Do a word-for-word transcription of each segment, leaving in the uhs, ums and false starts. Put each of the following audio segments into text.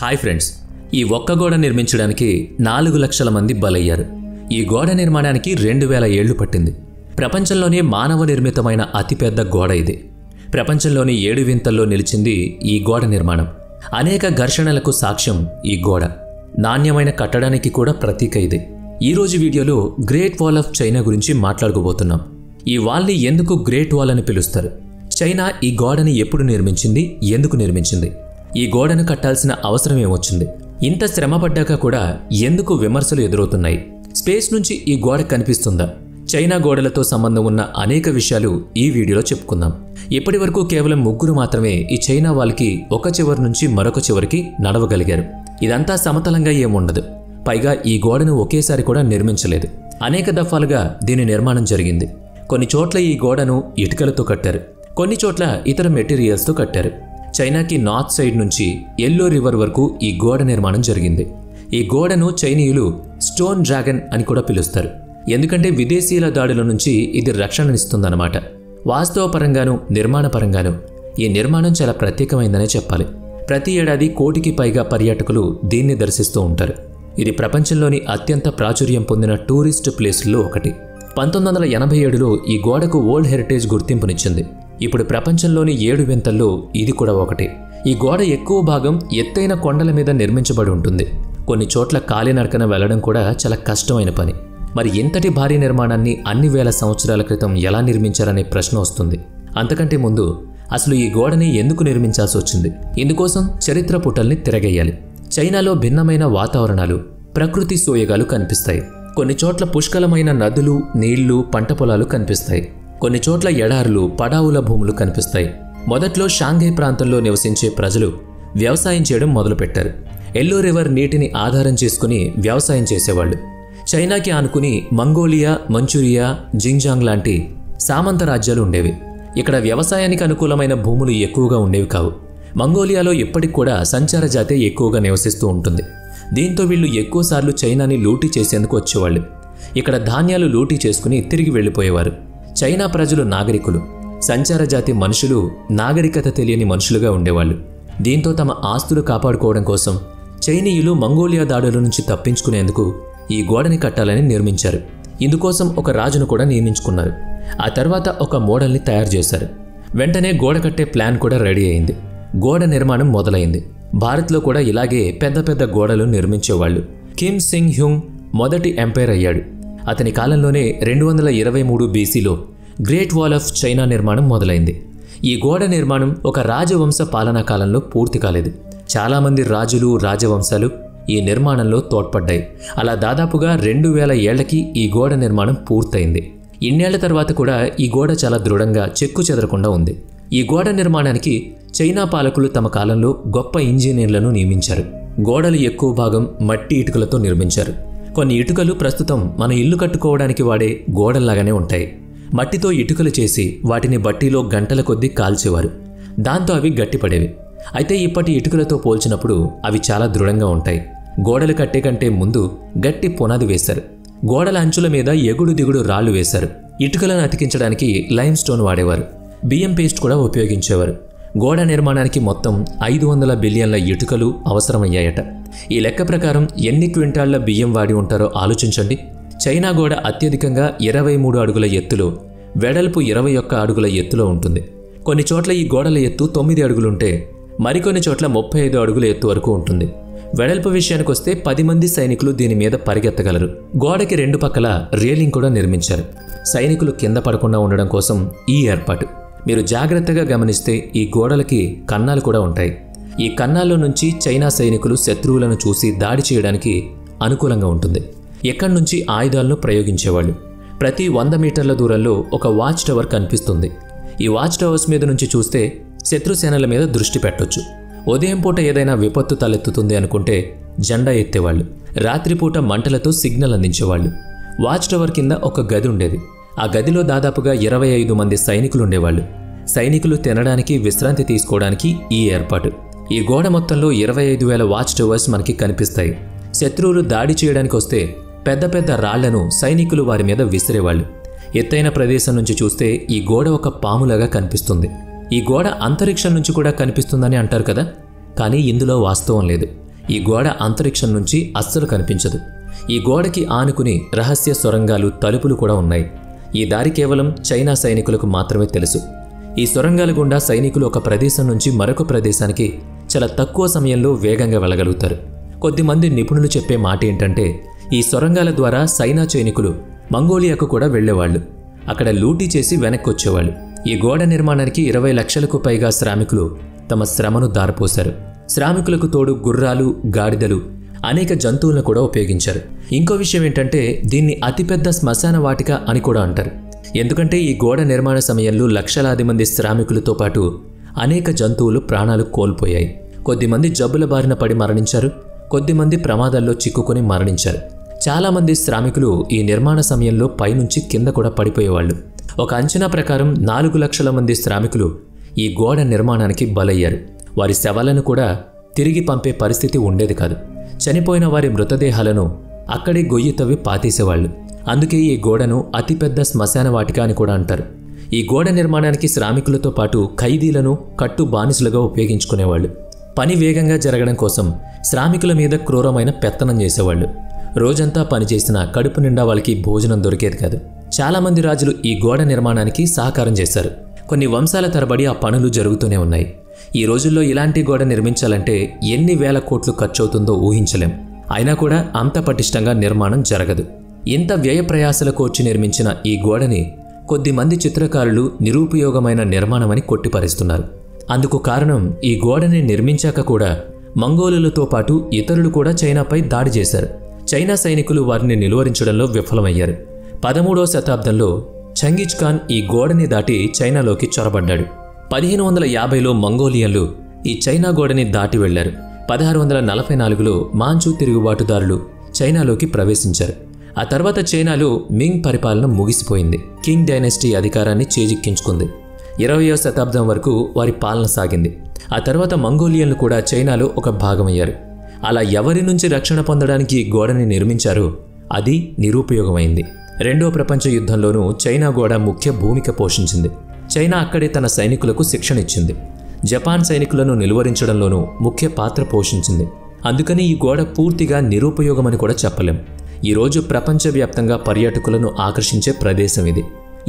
Hi friends, ఈ ఒక్క గోడ నిర్మించడానికి నాలుగు లక్షల మంది బలయ్యారు. ఈ గోడ నిర్మాణానికి రెండు వేల ఏళ్లు పట్టింది. ప్రపంచంలోనే మానవ నిర్మితమైన అతిపెద్ద గోడ ఇది. ప్రపంచంలోని ఏడు వింతల్లో నిలిచింది ఈ గోడ నిర్మాణం. అనేక ఘర్షణలకు సాక్ష్యం ఈ గోడ. నాణ్యమైన కట్టడానికి కూడా ప్రతీక ఇది. ఈరోజు వీడియోలో గ్రేట్ వాల్ ఆఫ్ చైనా గురించి మాట్లాడుకోబోతున్నాం. ఈ వాల్ని ఎందుకు గ్రేట్ వాల్ అని పిలుస్తారు? చైనా ఈ గోడని ఎప్పుడు నిర్మించింది? ఎందుకు నిర్మించింది? ఈ గోడను కట్టాల్సిన అవసరం ఏమొచ్చింది? ఇంత శ్రమ పడ్డాక కూడా ఎందుకు విమర్శలు ఎదురవుతున్నాయి? స్పేస్ నుంచి ఈ గోడ కనిపిస్తుందా? చైనా గోడలతో సంబంధం ఉన్న అనేక విషయాలు ఈ వీడియోలో చెప్పుకుందాం. ఇప్పటి వరకు కేవలం ముగ్గురు మాత్రమే ఈ చైనా వాల్కి ఒక చివరి నుంచి మరొక చివరికి నడవగలిగారు. ఇదంతా సమతలంగా ఏముండదు. పైగా ఈ గోడను ఒకేసారి కూడా నిర్మించలేదు. అనేక దఫాలుగా దీని నిర్మాణం జరిగింది. కొన్ని చోట్ల ఈ గోడను ఇటుకలతో కట్టారు, కొన్ని చోట్ల ఇతర మెటీరియల్స్తో కట్టారు. చైనాకి నార్త్ సైడ్ నుంచి ఎల్లో రివర్ వరకు ఈ గోడ నిర్మాణం జరిగింది. ఈ గోడను చైనీయులు స్టోన్ డ్రాగన్ అని కూడా పిలుస్తారు. ఎందుకంటే విదేశీయుల దాడుల నుంచి ఇది రక్షణనిస్తుందన్నమాట. వాస్తవపరంగాను నిర్మాణపరంగాను ఈ నిర్మాణం చాలా ప్రత్యేకమైందనే చెప్పాలి. ప్రతి ఏడాది కోటికి పైగా పర్యాటకులు దీన్ని దర్శిస్తూ ఉంటారు. ఇది ప్రపంచంలోని అత్యంత ప్రాచుర్యం పొందిన టూరిస్ట్ ప్లేసుల్లో ఒకటి. పంతొమ్మిది వందల ఎనభై ఏడులో ఈ గోడకు వరల్డ్ హెరిటేజ్ గుర్తింపునిచ్చింది. ఇప్పుడు ప్రపంచంలోని ఏడు వింతల్లో ఇది కూడా ఒకటి. ఈ గోడ ఎక్కువ భాగం ఎత్తైన కొండల మీద నిర్మించబడి ఉంటుంది. కొన్ని చోట్ల కాలినడకన వెళ్లడం కూడా చాలా కష్టమైన పని. మరి ఇంతటి భారీ నిర్మాణాన్ని అన్ని వేల సంవత్సరాల క్రితం ఎలా నిర్మించారనే ప్రశ్న వస్తుంది. అంతకంటే ముందు అసలు ఈ గోడని ఎందుకు నిర్మించాల్సి వచ్చింది? ఇందుకోసం చరిత్ర పుటల్ని తిరగేయాలి. చైనాలో భిన్నమైన వాతావరణాలు, ప్రకృతి సోయగాలు కనిపిస్తాయి. కొన్ని చోట్ల పుష్కలమైన నదులు, నీళ్లు, పంట పొలాలు కనిపిస్తాయి. కొన్ని చోట్ల ఎడార్లు, పడావుల భూములు కనిపిస్తాయి. మొదట్లో షాంఘై ప్రాంతంలో నివసించే ప్రజలు వ్యవసాయం చేయడం మొదలుపెట్టారు. ఎల్లో రివర్ నీటిని ఆధారం చేసుకుని వ్యవసాయం చేసేవాళ్ళు. చైనాకి ఆనుకుని మంగోలియా, మంచురియా, జింగ్జాంగ్ లాంటి సామంత రాజ్యాలు ఉండేవి. ఇక్కడ వ్యవసాయానికి అనుకూలమైన భూములు ఎక్కువగా ఉండేవి కావు. మంగోలియాలో ఇప్పటికి కూడా సంచార జాతి ఎక్కువగా నివసిస్తూ ఉంటుంది. దీంతో వీళ్ళు ఎక్కువసార్లు చైనాని లూటీ చేసేందుకు వచ్చేవాళ్ళు. ఇక్కడ ధాన్యాలు లూటీ చేసుకుని తిరిగి వెళ్ళిపోయేవారు. చైనా ప్రజలు నాగరికులు. సంచార జాతి మనుషులు నాగరికత తెలియని మనుషులుగా ఉండేవాళ్ళు. దీంతో తమ ఆస్తులు కాపాడుకోవడం కోసం చైనీయులు మంగోలియా దాడుల నుంచి తప్పించుకునేందుకు ఈ గోడని కట్టాలని నిర్మించారు. ఇందుకోసం ఒక రాజును కూడా నియమించుకున్నారు. ఆ తర్వాత ఒక మోడల్ని తయారు చేశారు. వెంటనే గోడ కట్టే ప్లాన్ కూడా రెడీ అయింది. గోడ నిర్మాణం మొదలైంది. భారత్లో కూడా ఇలాగే పెద్ద పెద్ద గోడలు నిర్మించేవాళ్ళు. కిమ్ సింగ్ హ్యూంగ్ మొదటి ఎంపైర్ అయ్యాడు. అతని కాలంలోనే రెండు వందల ఇరవై మూడు బీసీలో గ్రేట్ వాల్ ఆఫ్ చైనా నిర్మాణం మొదలైంది. ఈ గోడ నిర్మాణం ఒక రాజవంశ పాలనా కాలంలో పూర్తి కాలేదు. చాలామంది రాజులు, రాజవంశాలు ఈ నిర్మాణంలో తోడ్పడ్డాయి. అలా దాదాపుగా రెండు వేల ఏళ్లకి ఈ గోడ నిర్మాణం పూర్తయింది. ఇన్నేళ్ల తర్వాత కూడా ఈ గోడ చాలా దృఢంగా, చెక్కు చెదరకుండా ఉంది. ఈ గోడ నిర్మాణానికి చైనా పాలకులు తమ కాలంలో గొప్ప ఇంజనీర్లను నియమించారు. గోడలు ఎక్కువ భాగం మట్టి, ఇటుకలతో నిర్మించారు. కొన్ని ఇటుకలు ప్రస్తుతం మన ఇల్లు కట్టుకోవడానికి వాడే గోడల్లాగానే ఉంటాయి. మట్టితో ఇటుకలు చేసి వాటిని బట్టీలో గంటల కొద్దీ కాల్చేవారు. దాంతో అవి గట్టిపడేవి. అయితే ఇప్పటి ఇటుకలతో పోల్చినప్పుడు అవి చాలా దృఢంగా ఉంటాయి. గోడలు కట్టే కంటే ముందు గట్టి పునాది వేశారు. గోడల అంచుల మీద ఎగుడు దిగుడు రాళ్లు వేశారు. ఇటుకలను అతికించడానికి లైమ్ స్టోన్ వాడేవారు. బియ్యం పేస్ట్ కూడా ఉపయోగించేవారు. గోడ నిర్మాణానికి మొత్తం ఐదు వందల బిలియన్ల ఇటుకలు అవసరమయ్యాయట. ఈ లెక్క ప్రకారం ఎన్ని క్వింటాళ్ల బియ్యం వాడి ఉంటారో ఆలోచించండి. చైనా గోడ అత్యధికంగా ఇరవై మూడు అడుగుల ఎత్తులో, వెడల్పు ఇరవై ఒక్క అడుగుల ఎత్తులో ఉంటుంది. కొన్ని చోట్ల ఈ గోడల ఎత్తు తొమ్మిది అడుగులుంటే మరికొన్ని చోట్ల ముప్పై ఐదు అడుగుల ఎత్తు వరకు ఉంటుంది. వెడల్పు విషయానికి వస్తే పది మంది సైనికులు దీని మీద పరిగెత్తగలరు. గోడకి రెండు పక్కల రేలింగ్ కూడా నిర్మించారు. సైనికులు కింద పడకుండా ఉండడం కోసం ఈ ఏర్పాటు. మీరు జాగ్రత్తగా గమనిస్తే ఈ గోడలకి కన్నాలు కూడా ఉంటాయి. ఈ కన్నాల్లో నుంచి చైనా సైనికులు శత్రువులను చూసి దాడి చేయడానికి అనుకూలంగా ఉంటుంది. ఎక్కడి నుంచి ఆయుధాలను ప్రయోగించేవాళ్ళు. ప్రతి వంద మీటర్ల దూరంలో ఒక వాచ్ టవర్ కనిపిస్తుంది. ఈ వాచ్ టవర్స్ మీద నుంచి చూస్తే శత్రు సేనల మీద దృష్టి పెట్టొచ్చు. ఉదయం పూట ఏదైనా విపత్తు తలెత్తుతుంది అనుకుంటే జెండా ఎత్తేవాళ్ళు. రాత్రిపూట మంటలతో సిగ్నల్ అందించేవాళ్ళు. వాచ్ టవర్ కింద ఒక గది ఉండేది. ఆ గదిలో దాదాపుగా ఇరవై ఐదు మంది సైనికులు ఉండేవాళ్ళు. సైనికులు తినడానికి, విశ్రాంతి తీసుకోవడానికి ఈ ఏర్పాటు. ఈ గోడ మొత్తంలో ఇరవై ఐదు వేల వాచ్ టవర్స్ మనకి కనిపిస్తాయి. శత్రువులు దాడి చేయడానికి వస్తే పెద్ద పెద్ద రాళ్లను సైనికులు వారి మీద విసిరేవాళ్ళు. ఎత్తైన ప్రదేశం నుంచి చూస్తే ఈ గోడ ఒక పాములాగా కనిపిస్తుంది. ఈ గోడ అంతరిక్షం నుంచి కూడా కనిపిస్తుందని అంటారు కదా, కానీ ఇందులో వాస్తవం లేదు. ఈ గోడ అంతరిక్షం నుంచి అస్సలు కనిపించదు. ఈ గోడకి ఆనుకుని రహస్య సొరంగాలు, తలుపులు కూడా ఉన్నాయి. ఈ దారి కేవలం చైనా సైనికులకు మాత్రమే తెలుసు. ఈ సొరంగాల గుండా సైనికులు ఒక ప్రదేశం నుంచి మరొక ప్రదేశానికి చాలా తక్కువ సమయంలో వేగంగా వెళ్ళగలుగుతారు. కొద్దిమంది నిపుణులు చెప్పే మాట ఏంటంటే, ఈ సొరంగాల ద్వారా చైనా సైనికులు మంగోలియాకు కూడా వెళ్ళేవాళ్ళు, అక్కడ లూటీ చేసి వెనక్కి వచ్చేవాళ్ళు. ఈ గోడ నిర్మాణానికి ఇరవై లక్షలకు పైగా శ్రామికులు తమ శ్రమను దారపోశారు. శ్రామికులకు తోడు గుర్రాలు, గాడిదలు, అనేక జంతువులను కూడా ఉపయోగించారు. ఇంకో విషయం ఏంటంటే, దీన్ని అతిపెద్ద శ్మశాన వాటిక అని కూడా అంటారు. ఎందుకంటే ఈ గోడ నిర్మాణ సమయంలో లక్షలాది మంది శ్రామికులతో పాటు అనేక జంతువులు ప్రాణాలు కోల్పోయాయి. కొద్దిమంది జబ్బుల బారిన పడి మరణించారు, కొద్దిమంది ప్రమాదాల్లో చిక్కుకొని మరణించారు. చాలామంది శ్రామికులు ఈ నిర్మాణ సమయంలో పైనుంచి కింద కూడా పడిపోయేవాళ్ళు. ఒక అంచనా ప్రకారం నాలుగు లక్షల మంది శ్రామికులు ఈ గోడ నిర్మాణానికి బలయ్యారు. వారి శవాలను కూడా తిరిగి పంపే పరిస్థితి ఉండేది కాదు. చనిపోయిన వారి మృతదేహాలను అక్కడే గొయ్యి తవ్వి పాతేసేవాళ్ళు. అందుకే ఈ గోడను అతిపెద్ద శ్మశాన వాటిక అని కూడా అంటారు. ఈ గోడ నిర్మాణానికి శ్రామికులతో పాటు ఖైదీలను కట్టు బానిసలుగా ఉపయోగించుకునేవాళ్ళు. పని వేగంగా జరగడం కోసం శ్రామికుల మీద క్రూరమైన పెత్తనం చేసేవాళ్ళు. రోజంతా పనిచేసిన కడుపు నిండా వాళ్ళకి భోజనం దొరికేది కాదు. చాలామంది రాజులు ఈ గోడ నిర్మాణానికి సహకారం చేశారు. కొన్ని వంశాల తరబడి ఆ పనులు జరుగుతూనే ఉన్నాయి. ఈ రోజుల్లో ఇలాంటి గోడ నిర్మించాలంటే ఎన్ని వేల కోట్లు ఖర్చవుతుందో ఊహించలేం. అయినా కూడా అంత పటిష్టంగా నిర్మాణం జరగదు. ఇంత వ్యయ ప్రయాసల కోర్చి నిర్మించిన ఈ గోడని కొద్దిమంది చిత్రకారులు నిరుపయోగమైన నిర్మాణమని కొట్టిపరిస్తున్నారు. అందుకు కారణం, ఈ గోడని నిర్మించాక కూడా మంగోలులతో పాటు ఇతరులు కూడా చైనాపై దాడి చేశారు. చైనా సైనికులు వారిని నిలువరించడంలో విఫలమయ్యారు. పదమూడవ శతాబ్దంలో చెంఘిజ్ ఖాన్ ఈ గోడని దాటి చైనాలోకి చొరబడ్డాడు. పదిహేను వందల యాభైలో మంగోలియన్లు ఈ చైనా గోడని దాటి వెళ్లారు. పదహారు వందల నలభై నాలుగులో మాంచు తిరుగుబాటుదారులు చైనాలోకి ప్రవేశించారు. ఆ తర్వాత చైనాలో మింగ్ పరిపాలన ముగిసిపోయింది. కింగ్ డైనాసిటీ అధికారాన్ని చేజిక్కించుకుంది. ఇరవయవ శతాబ్దం వరకు వారి పాలన సాగింది. ఆ తర్వాత మంగోలియన్లు కూడా చైనాలో ఒక భాగమయ్యారు. అలా ఎవరి నుంచి రక్షణ పొందడానికి ఈ గోడని నిర్మించారో అది నిరుపయోగమైంది. రెండో ప్రపంచ యుద్ధంలోనూ చైనా గోడ ముఖ్య భూమిక పోషించింది. చైనా అక్కడే తన సైనికులకు శిక్షణ ఇచ్చింది. జపాన్ సైనికులను నిలువరించడంలోనూ ముఖ్య పాత్ర పోషించింది. అందుకని ఈ గోడ పూర్తిగా నిరుపయోగమని కూడా చెప్పలేం. ఈరోజు ప్రపంచవ్యాప్తంగా పర్యాటకులను ఆకర్షించే ప్రదేశం ఇది.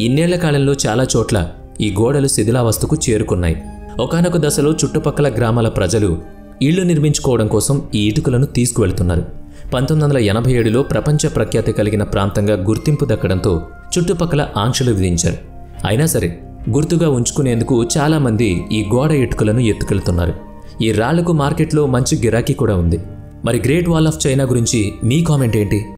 ఇన్నేళ్ల కాలంలో చాలా చోట్ల ఈ గోడలు శిథిలావస్థకు చేరుకున్నాయి. ఒకానొక దశలో చుట్టుపక్కల గ్రామాల ప్రజలు ఇళ్లు నిర్మించుకోవడం కోసం ఈ ఇటుకలను తీసుకువెళ్తున్నారు. పంతొమ్మిది వందల ఎనభై ఏడులో ప్రపంచ ప్రఖ్యాతి కలిగిన ప్రాంతంగా గుర్తింపు దక్కడంతో చుట్టుపక్కల ఆంక్షలు విధించారు. అయినా సరే గుర్తుగా ఉంచుకునేందుకు చాలామంది ఈ గోడ ఇటుకలను ఎత్తుకెళ్తున్నారు. ఈ రాళ్లకు మార్కెట్లో మంచి గిరాకీ కూడా ఉంది. మరి గ్రేట్ వాల్ ఆఫ్ చైనా గురించి మీ కామెంట్ ఏంటి?